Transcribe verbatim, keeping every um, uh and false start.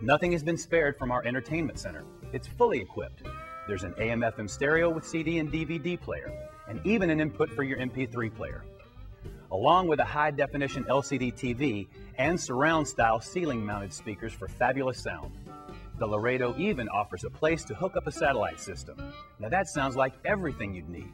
Nothing has been spared from our entertainment center. It's fully equipped. There's an A M F M stereo with C D and D V D player, and even an input for your M P three player. Along with a high-definition L C D T V and surround-style ceiling-mounted speakers for fabulous sound. The Laredo even offers a place to hook up a satellite system. Now that sounds like everything you'd need.